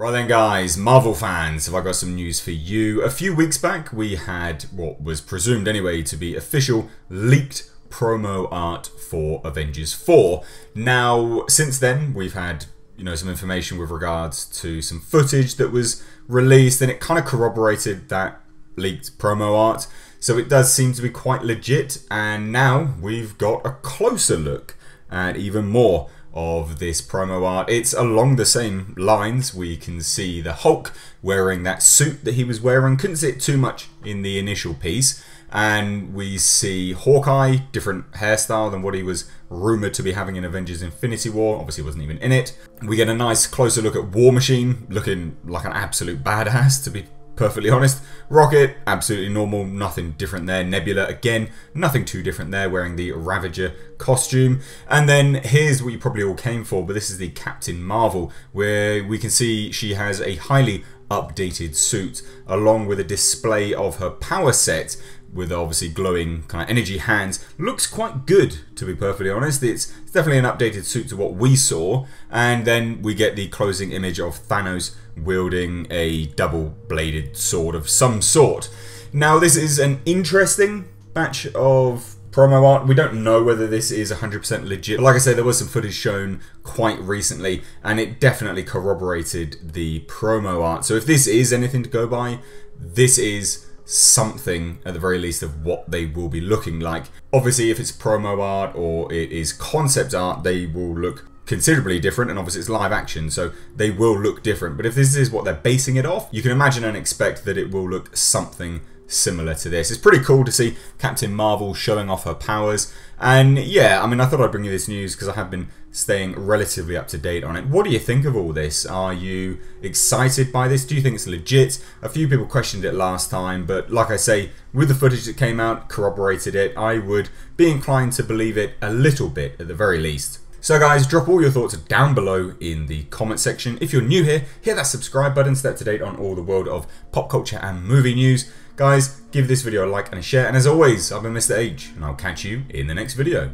Right then guys, Marvel fans, have I got some news for you. A few weeks back we had what was presumed anyway to be official leaked promo art for Avengers 4. Now since then we've had some information with regards to some footage that was released, and it kind of corroborated that leaked promo art, so it does seem to be quite legit. And now we've got a closer look and even more of this promo art. It's along the same lines. We can see the Hulk wearing that suit that he was wearing. Couldn't see it too much in the initial piece. And we see Hawkeye, different hairstyle than what he was rumoured to be having in Avengers Infinity War. Obviously wasn't even in it. We get a nice closer look at War Machine, looking like an absolute badass, to be perfectly honest. Rocket, absolutely normal, nothing different there. Nebula, again, nothing too different there, wearing the Ravager costume. And then here's what you probably all came for, but this is the Captain Marvel, where we can see she has a highly updated suit, along with a display of her power set, with obviously glowing kind of energy hands. Looks quite good, to be perfectly honest. It's definitely an updated suit to what we saw. And then we get the closing image of Thanos wielding a double-bladed sword of some sort. Now this is an interesting batch of promo art. We don't know whether this is 100% legit, but like I said, there was some footage shown quite recently and it definitely corroborated the promo art. So if this is anything to go by, this is something at the very least of what they will be looking like. Obviously if it's promo art or it is concept art, they will look considerably different, and obviously it's live action, so they will look different. But if this is what they're basing it off, you can imagine and expect that it will look something similar to this. It's pretty cool to see Captain Marvel showing off her powers. And yeah, I mean, I thought I'd bring you this news because I have been staying relatively up to date on it. What do you think of all this? Are you excited by this? Do you think it's legit? A few people questioned it last time, but like I say, with the footage that came out, corroborated it, I would be inclined to believe it a little bit at the very least. So guys, drop all your thoughts down below in the comment section. If you're new here, hit that subscribe button, stay up to date on all the world of pop culture and movie news. Guys, give this video a like and a share. And as always, I've been Mr. H, and I'll catch you in the next video.